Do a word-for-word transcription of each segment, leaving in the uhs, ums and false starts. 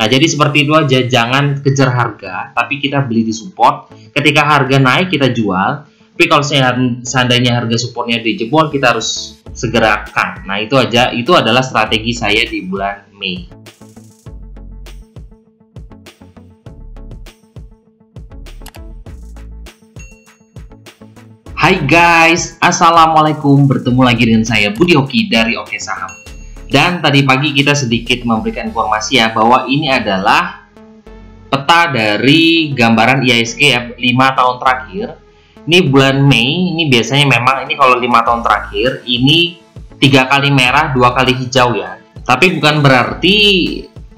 Nah, jadi seperti itu aja, jangan kejar harga, tapi kita beli di support. Ketika harga naik, kita jual. Tapi kalau seandainya harga supportnya dijebol, kita harus segera cut. Nah, itu aja, itu adalah strategi saya di bulan Mei. Hai guys, Assalamualaikum. Bertemu lagi dengan saya Budi Hoki dari Oke Saham. Dan tadi pagi kita sedikit memberikan informasi ya bahwa ini adalah peta dari gambaran I H S G ya, lima tahun terakhir. Ini bulan Mei, ini biasanya memang ini kalau lima tahun terakhir ini tiga kali merah, dua kali hijau ya. Tapi bukan berarti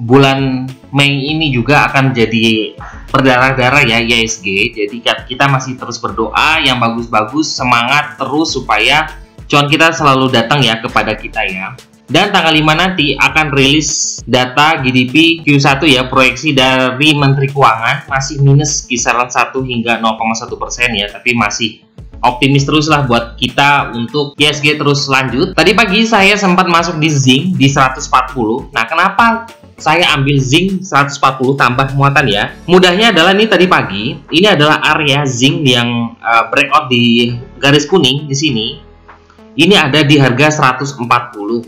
bulan Mei ini juga akan jadi berdarah-darah ya I H S G. Jadi kita masih terus berdoa yang bagus-bagus, semangat terus supaya cuan kita selalu datang ya kepada kita ya. Dan tanggal lima nanti akan rilis data G D P Q satu ya, proyeksi dari Menteri Keuangan masih minus kisaran satu hingga nol koma satu persen ya, tapi masih optimis teruslah buat kita untuk I H S G terus lanjut. Tadi pagi saya sempat masuk di zinc di seratus empat puluh. Nah, kenapa saya ambil zinc seratus empat puluh tambah muatan ya? Mudahnya adalah ini tadi pagi, ini adalah area zinc yang uh, breakout di garis kuning di sini. Ini ada di harga seratus empat puluh.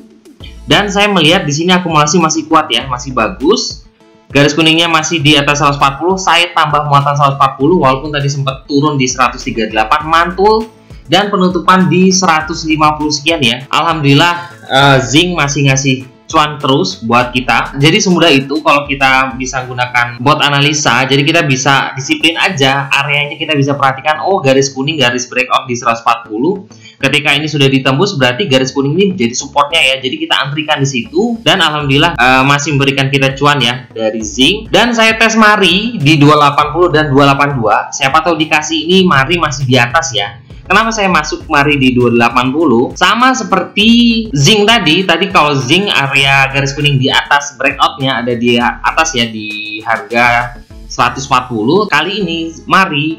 Dan saya melihat di sini akumulasi masih kuat ya, masih bagus. Garis kuningnya masih di atas seratus empat puluh, saya tambah muatan seratus empat puluh walaupun tadi sempat turun di seratus tiga puluh delapan, mantul. Dan penutupan di seratus lima puluh sekian ya. Alhamdulillah uh, zinc masih ngasih cuan terus buat kita. Jadi semudah itu kalau kita bisa gunakan bot analisa, jadi kita bisa disiplin aja areanya, kita bisa perhatikan oh garis kuning, garis breakout di seratus empat puluh. Ketika ini sudah ditembus, berarti garis kuning ini menjadi supportnya ya. Jadi kita antrikan di situ dan alhamdulillah e, masih memberikan kita cuan ya dari zinc. Dan saya tes MARI di dua ratus delapan puluh dan dua ratus delapan puluh dua. Siapa tahu dikasih ini MARI masih di atas ya. Kenapa saya masuk MARI di dua ratus delapan puluh? Sama seperti zinc tadi. Tadi kalau zinc area garis kuning di atas, breakoutnya ada di atas ya di harga seratus empat puluh. Kali ini MARI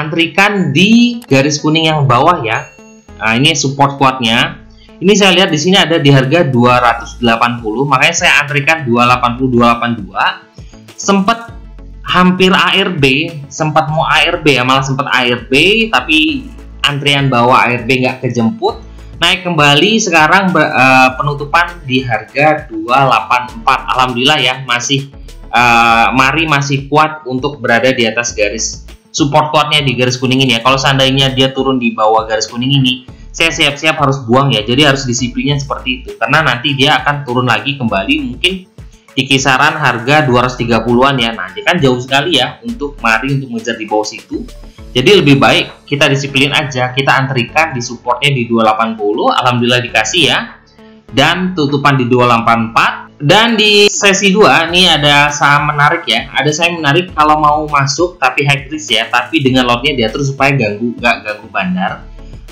antrikan di garis kuning yang bawah ya. Nah, ini support kuatnya. Ini saya lihat di sini ada di harga dua ratus delapan puluh, makanya saya antrikan dua ratus delapan puluh, dua ratus delapan puluh dua. Sempat hampir A R B, sempat mau A R B ya, malah sempat A R B, tapi antrian bawah A R B nggak kejemput. Naik kembali sekarang uh, penutupan di harga dua ratus delapan puluh empat. Alhamdulillah ya, masih uh, MARI masih kuat untuk berada di atas garis support kuatnya di garis kuning ini ya. Kalau seandainya dia turun di bawah garis kuning ini, saya siap-siap harus buang ya. Jadi harus disiplinnya seperti itu, karena nanti dia akan turun lagi kembali mungkin di kisaran harga dua ratus tiga puluhan ya. Nah, dia kan jauh sekali ya untuk MARI untuk mengejar di bawah situ. Jadi lebih baik kita disiplin aja, kita antrikan di supportnya di dua ratus delapan puluh. Alhamdulillah dikasih ya. Dan tutupan di dua ratus delapan puluh empat. Dan di sesi dua ini ada saham menarik ya. Ada saham menarik kalau mau masuk tapi high risk ya, tapi dengan lotnya diatur supaya ganggu nggak ganggu bandar.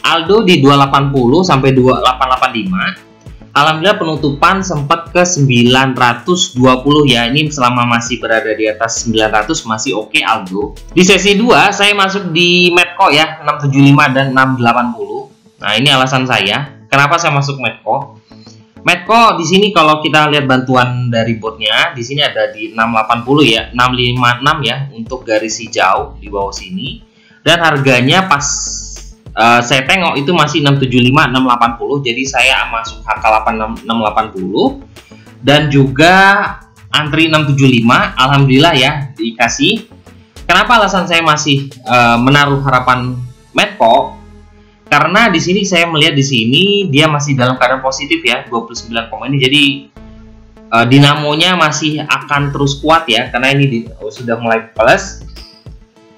Aldo di dua ratus delapan puluh sampai dua ratus delapan puluh lima. Alhamdulillah penutupan sempat ke sembilan ratus dua puluh ya. Ini selama masih berada di atas sembilan ratus masih oke Aldo. Di sesi dua saya masuk di Medco ya, enam tujuh lima dan enam delapan nol. Nah, ini alasan saya kenapa saya masuk Medco. Medco di sini kalau kita lihat bantuan dari boardnya di sini ada di enam delapan nol ya, enam lima enam ya untuk garis hijau di bawah sini. Dan harganya pas uh, saya tengok itu masih enam tujuh lima, enam delapan nol. Jadi saya masuk H K delapan enam delapan nol dan juga antri enam tujuh lima. Alhamdulillah ya dikasih. Kenapa alasan saya masih uh, menaruh harapan Medco? Karena di sini saya melihat di sini dia masih dalam keadaan positif ya, dua puluh sembilan ini. Jadi uh, dinamonya masih akan terus kuat ya, karena ini di, oh, sudah mulai plus.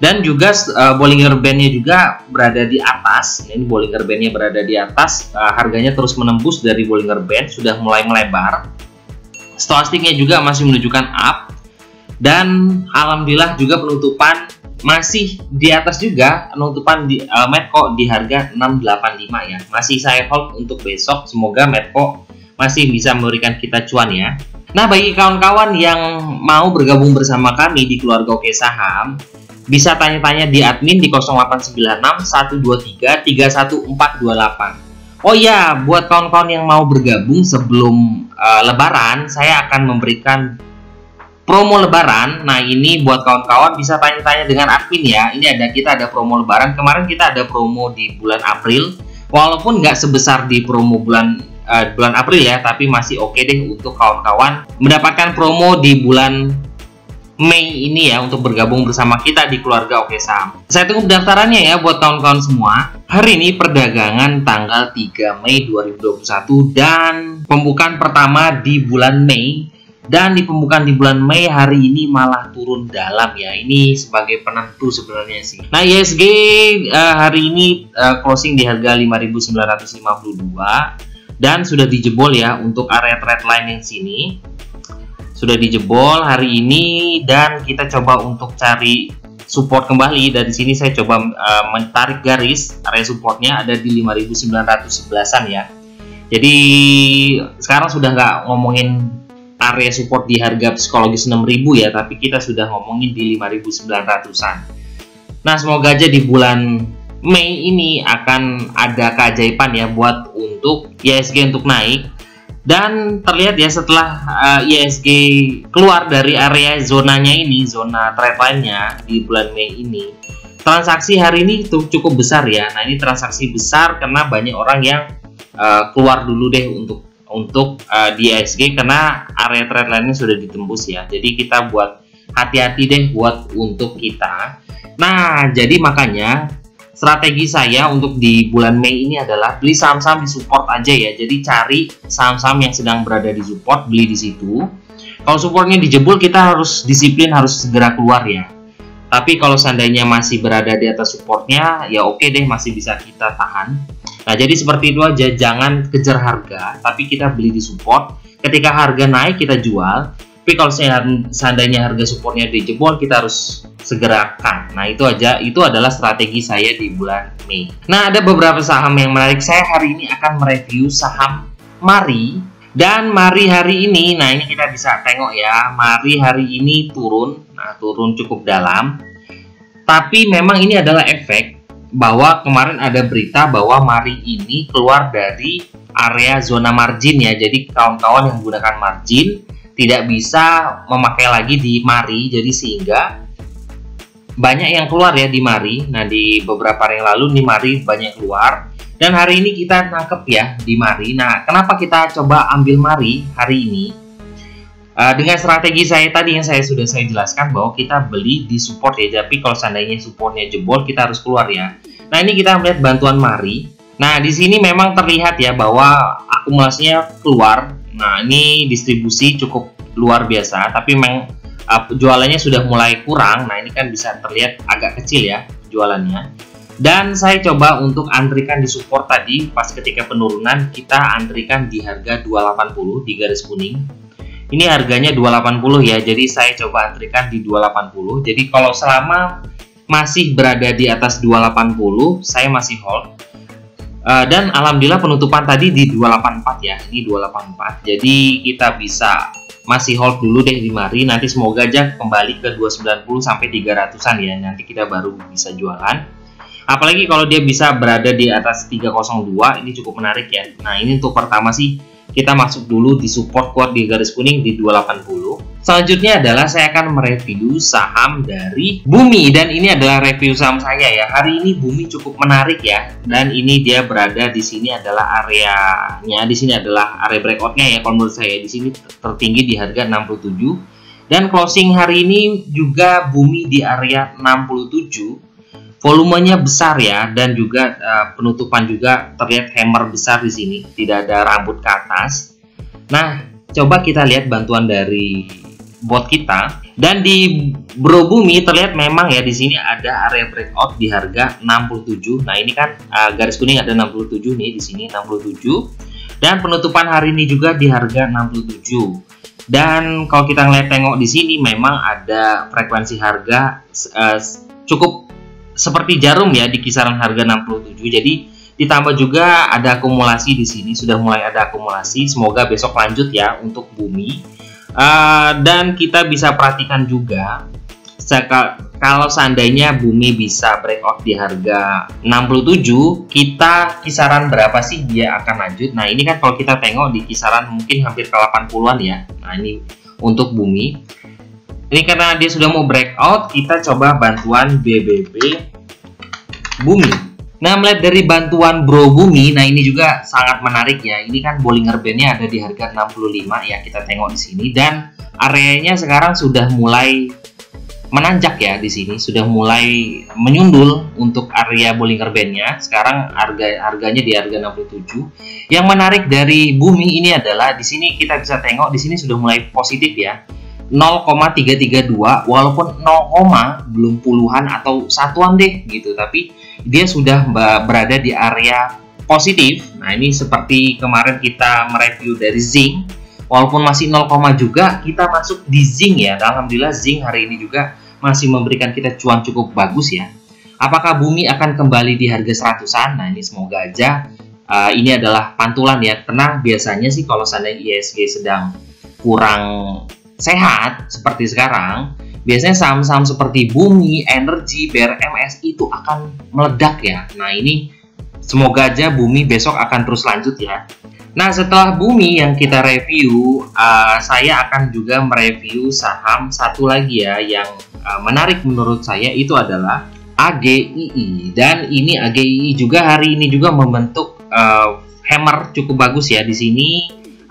Dan juga uh, Bollinger Band-nya juga berada di atas. Ini Bollinger Band-nya berada di atas, uh, harganya terus menembus dari Bollinger Band, sudah mulai melebar. Stochastic-nya juga masih menunjukkan up. Dan alhamdulillah juga penutupan masih di atas juga, penutupan di uh, Medco di harga enam delapan lima ya. Masih saya hold untuk besok, semoga Medco masih bisa memberikan kita cuan ya. Nah, bagi kawan-kawan yang mau bergabung bersama kami di keluarga Oke Saham, bisa tanya-tanya di admin di nol delapan sembilan enam, satu dua tiga, tiga satu empat dua delapan. Oh iya, buat kawan-kawan yang mau bergabung sebelum uh, lebaran, saya akan memberikan promo lebaran. Nah ini buat kawan-kawan bisa tanya-tanya dengan admin ya. Ini ada kita ada promo lebaran. Kemarin kita ada promo di bulan April, walaupun nggak sebesar di promo bulan uh, bulan April ya, tapi masih oke okay deh untuk kawan-kawan mendapatkan promo di bulan Mei ini ya, untuk bergabung bersama kita di keluarga Oke Saham. Saya tunggu pendaftarannya ya buat kawan-kawan semua. Hari ini perdagangan tanggal tiga Mei dua ribu dua puluh satu dan pembukaan pertama di bulan Mei. Dan di pembukaan di bulan Mei hari ini malah turun dalam ya. Ini sebagai penentu sebenarnya sih. Nah I H S G uh, hari ini uh, closing di harga lima ribu sembilan ratus lima puluh dua dan sudah dijebol ya untuk area redline yang sini. Sudah dijebol hari ini dan kita coba untuk cari support kembali. Dari sini saya coba uh, menarik garis. Area supportnya ada di lima ribu sembilan ratus sebelas-an ya. Jadi sekarang sudah nggak ngomongin area support di harga psikologis enam ribu ya, tapi kita sudah ngomongin di lima ribu sembilan ratus-an. Nah, semoga aja di bulan Mei ini akan ada keajaiban ya buat untuk I H S G untuk naik. Dan terlihat ya setelah uh, I H S G keluar dari area zonanya ini, zona trendline-nya di bulan Mei ini, transaksi hari ini itu cukup besar ya. Nah, ini transaksi besar karena banyak orang yang uh, keluar dulu deh untuk Untuk uh, di I H S G karena area trendline-nya sudah ditembus ya. Jadi kita buat hati-hati deh buat untuk kita. Nah jadi makanya strategi saya untuk di bulan Mei ini adalah beli saham-saham di support aja ya. Jadi cari saham-saham yang sedang berada di support, beli di situ. Kalau supportnya dijebol kita harus disiplin, harus segera keluar ya. Tapi kalau seandainya masih berada di atas supportnya ya oke deh, masih bisa kita tahan. Nah jadi seperti itu aja, jangan kejar harga, tapi kita beli di support. Ketika harga naik kita jual, tapi kalau seandainya harga supportnya dijebol kita harus segerakan. Nah itu aja, itu adalah strategi saya di bulan Mei. Nah ada beberapa saham yang menarik, saya hari ini akan mereview saham MARI. Dan MARI hari ini, nah ini kita bisa tengok ya, MARI hari ini turun, nah turun cukup dalam. Tapi memang ini adalah efek bahwa kemarin ada berita bahwa MARI ini keluar dari area zona margin ya. Jadi kawan-kawan yang menggunakan margin tidak bisa memakai lagi di MARI, jadi sehingga banyak yang keluar ya di MARI. Nah di beberapa hari yang lalu di MARI banyak keluar dan hari ini kita nangkep ya di MARI. Nah kenapa kita coba ambil MARI hari ini? Uh, dengan strategi saya tadi yang saya sudah saya jelaskan bahwa kita beli di support ya, tapi kalau seandainya supportnya jebol kita harus keluar ya. Nah ini kita melihat bantuan MARI. Nah di sini memang terlihat ya bahwa akumulasinya keluar. Nah ini distribusi cukup luar biasa, tapi memang uh, jualannya sudah mulai kurang. Nah ini kan bisa terlihat agak kecil ya jualannya. Dan saya coba untuk antrikan di support tadi, pas ketika penurunan kita antrikan di harga dua delapan nol di garis kuning. Ini harganya dua delapan nol ya, jadi saya coba antrikan di dua delapan nol. Jadi kalau selama masih berada di atas dua delapan nol, saya masih hold. Uh, dan alhamdulillah penutupan tadi di dua delapan empat ya, ini dua delapan empat. Jadi kita bisa masih hold dulu deh di MARI. Nanti semoga aja kembali ke dua sembilan nol sampai tiga ratusan ya. Nanti kita baru bisa jualan. Apalagi kalau dia bisa berada di atas tiga nol dua, ini cukup menarik ya. Nah ini untuk pertama sih, kita masuk dulu di support kuat di garis kuning di dua delapan nol. Selanjutnya adalah saya akan mereview saham dari BUMI. Dan ini adalah review saham saya ya. Hari ini BUMI cukup menarik ya. Dan ini dia berada di sini adalah areanya. Di sini adalah area breakoutnya ya. Kalau menurut saya di sini tertinggi di harga enam puluh tujuh. Dan closing hari ini juga BUMI di area enam puluh tujuh. Volumenya besar ya. Dan juga uh, penutupan juga terlihat hammer besar di sini. Tidak ada rambut ke atas. Nah, coba kita lihat bantuan dari bot kita. Dan di Bro BUMI terlihat memang ya di sini ada area breakout di harga enam puluh tujuh. Nah, ini kan uh, garis kuning ada enam puluh tujuh nih di sini enam puluh tujuh. Dan penutupan hari ini juga di harga enam puluh tujuh. Dan kalau kita ngeliat tengok di sini memang ada frekuensi harga uh, cukup seperti jarum ya di kisaran harga enam puluh tujuh. Jadi ditambah juga ada akumulasi di sini, sudah mulai ada akumulasi. Semoga besok lanjut ya untuk BUMI. Uh, dan kita bisa perhatikan juga kalau seandainya BUMI bisa breakout di harga enam puluh tujuh, kita kisaran berapa sih dia akan lanjut? Nah ini kan kalau kita tengok di kisaran mungkin hampir ke delapan puluhan ya. Nah ini untuk BUMI. Ini karena dia sudah mau breakout, kita coba bantuan B B B Bumi. Nah, melihat dari bantuan Bro Bumi, nah ini juga sangat menarik ya. Ini kan Bollinger Band-nya ada di harga enam puluh lima ya, kita tengok di sini, dan areanya sekarang sudah mulai menanjak ya, di sini sudah mulai menyundul untuk area Bollinger Band-nya. Sekarang harga harganya di harga enam puluh tujuh. Yang menarik dari Bumi ini adalah di sini kita bisa tengok di sini sudah mulai positif ya. nol koma tiga tiga dua walaupun nol, belum puluhan atau satuan deh gitu, tapi dia sudah berada di area positif. Nah, ini seperti kemarin kita mereview dari zinc, walaupun masih nol, juga kita masuk di zinc ya. Dan alhamdulillah zinc hari ini juga masih memberikan kita cuan cukup bagus ya. Apakah Bumi akan kembali di harga seratusan? Nah, ini semoga aja. Uh, ini adalah pantulan ya. Tenang, biasanya sih kalau seandainya I H S G sedang kurang sehat seperti sekarang, biasanya saham-saham seperti Bumi, Energi, B R M S itu akan meledak ya. Nah, ini semoga aja Bumi besok akan terus lanjut ya. Nah, setelah Bumi yang kita review, uh, saya akan juga mereview saham satu lagi ya yang uh, menarik menurut saya, itu adalah A G I I. Dan ini A G I I juga hari ini juga membentuk uh, hammer cukup bagus ya di sini.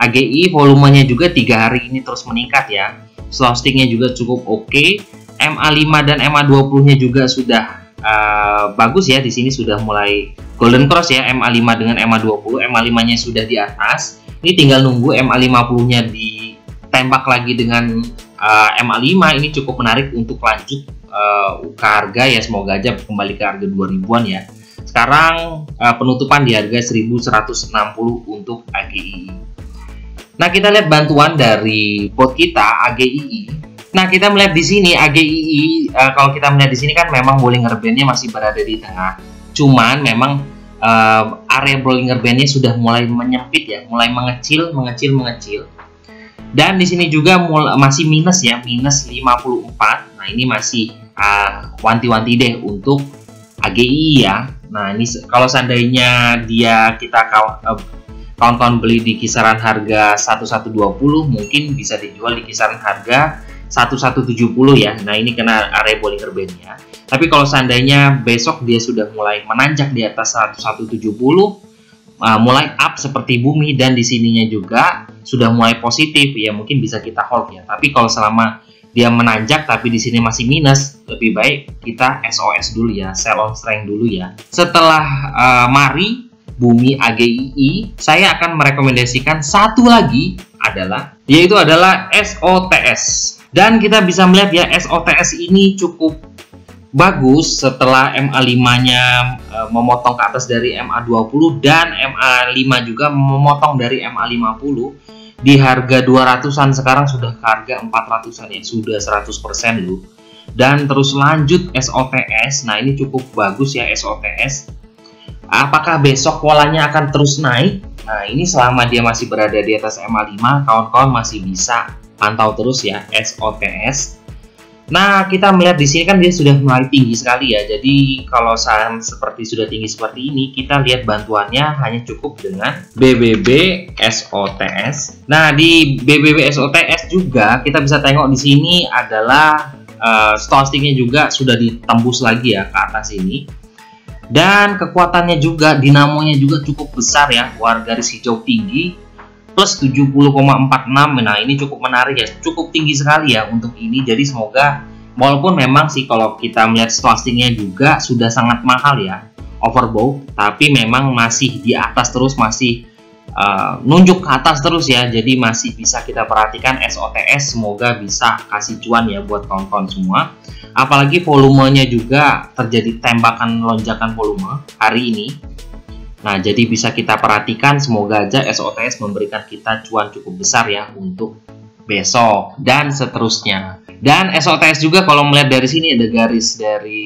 A G I I volumenya juga tiga hari ini terus meningkat ya. Slow sticknya juga cukup oke. Okay. M A lima dan M A dua puluh-nya juga sudah uh, bagus ya. Di sini sudah mulai golden cross ya. M A lima dengan M A dua puluh. M A lima-nya sudah di atas. Ini tinggal nunggu M A lima puluh-nya ditembak lagi dengan uh, M A lima. Ini cukup menarik untuk lanjut uh, ke harga ya. Semoga aja kembali ke harga dua ribuan ya. Sekarang uh, penutupan di harga seribu seratus enam puluh untuk A G I I. Nah, kita lihat bantuan dari bot kita A G I I. Nah, kita melihat di sini A G I I uh, kalau kita melihat di sini kan memang Bollinger Band-nya masih berada di tengah. Cuman memang uh, area Bollinger Band-nya sudah mulai menyempit ya, mulai mengecil, mengecil, mengecil. Dan di sini juga mulai, masih minus ya, minus lima puluh empat. Nah, ini masih uh, wanti-wanti deh untuk A G I I ya. Nah, ini kalau seandainya dia kita uh, kawan-kawan beli di kisaran harga sebelas dua puluh, mungkin bisa dijual di kisaran harga sebelas tujuh puluh ya. Nah, ini kena area Bollinger Band-nya. Tapi kalau seandainya besok dia sudah mulai menanjak di atas sebelas tujuh puluh, mulai up seperti Bumi, dan di sininya juga sudah mulai positif ya, mungkin bisa kita hold ya. Tapi kalau selama dia menanjak tapi di sini masih minus, lebih baik kita S O S dulu ya, sell on strength dulu ya. Setelah uh, Mari, Bumi, A G I I, saya akan merekomendasikan satu lagi adalah yaitu adalah S O T S. Dan kita bisa melihat ya, S O T S ini cukup bagus setelah M A lima-nya e, memotong ke atas dari M A dua puluh dan M A lima juga memotong dari M A lima puluh di harga dua ratusan, sekarang sudah ke harga empat ratusan ya, sudah seratus persen loh. Dan terus lanjut S O T S. Nah, ini cukup bagus ya S O T S. Apakah besok polanya akan terus naik? Nah, ini selama dia masih berada di atas M A lima, kawan-kawan masih bisa pantau terus ya S O T S. Nah, kita melihat di sini kan dia sudah mulai tinggi sekali ya. Jadi kalau saham seperti sudah tinggi seperti ini, kita lihat bantuannya hanya cukup dengan B B B S O T S. Nah, di B B B S O T S juga kita bisa tengok di sini adalah uh, stokastiknya juga sudah ditembus lagi ya ke atas ini. Dan kekuatannya juga, dinamonya juga cukup besar ya, warga garis hijau tinggi plus tujuh puluh koma empat enam. Nah, ini cukup menarik ya, cukup tinggi sekali ya untuk ini. Jadi semoga, walaupun memang sih kalau kita melihat stokastiknya juga sudah sangat mahal ya, overbought, tapi memang masih di atas terus, masih uh, nunjuk ke atas terus ya. Jadi masih bisa kita perhatikan S O T S, semoga bisa kasih cuan ya buat kawan-kawan semua. Apalagi volumenya juga terjadi tembakan lonjakan volume hari ini. Nah, jadi bisa kita perhatikan, semoga aja S O T S memberikan kita cuan cukup besar ya untuk besok dan seterusnya. Dan S O T S juga kalau melihat dari sini ada garis dari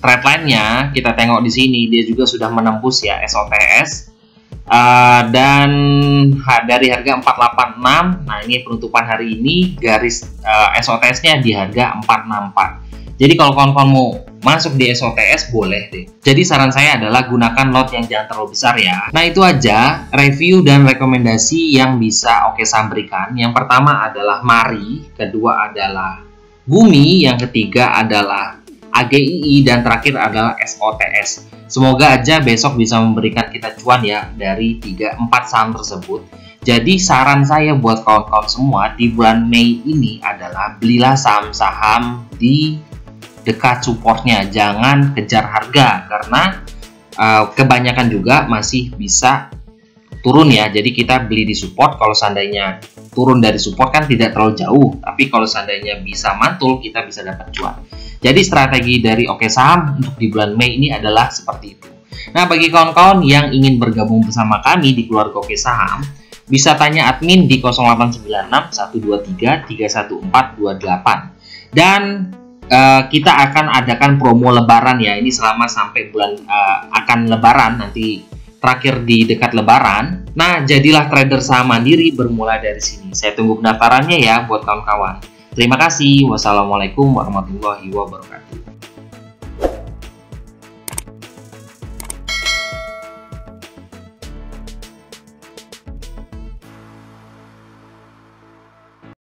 threadline-nya, kita tengok di sini dia juga sudah menembus ya S O T S. Uh, dan dari harga empat delapan enam, nah ini penutupan hari ini garis uh, S O T S-nya di harga empat enam empat. Jadi kalau kawan-kawan mau masuk di S O T S boleh deh. Jadi saran saya adalah gunakan lot yang jangan terlalu besar ya. Nah, itu aja review dan rekomendasi yang bisa Oke Saham berikan. Yang pertama adalah Mari, kedua adalah BUMI, yang ketiga adalah A G I I, dan terakhir adalah S O T S. Semoga aja besok bisa memberikan kita cuan ya dari tiga empat saham tersebut. Jadi saran saya buat kawan-kawan semua di bulan Mei ini adalah belilah saham-saham di dekat supportnya, jangan kejar harga karena uh, kebanyakan juga masih bisa turun ya. Jadi kita beli di support, kalau seandainya turun dari support kan tidak terlalu jauh, tapi kalau seandainya bisa mantul kita bisa dapat cuan. Jadi strategi dari Oke Saham untuk di bulan Mei ini adalah seperti itu. Nah, bagi kawan-kawan yang ingin bergabung bersama kami di keluarga Oke Saham, bisa tanya admin di nol delapan sembilan enam satu dua tiga tiga satu empat dua delapan. Dan Uh, kita akan adakan promo lebaran ya, ini selama sampai bulan uh, akan lebaran, nanti terakhir di dekat lebaran. Nah, jadilah trader saham mandiri bermula dari sini. Saya tunggu pendaftarannya ya buat kawan-kawan. Terima kasih. Wassalamualaikum warahmatullahi wabarakatuh.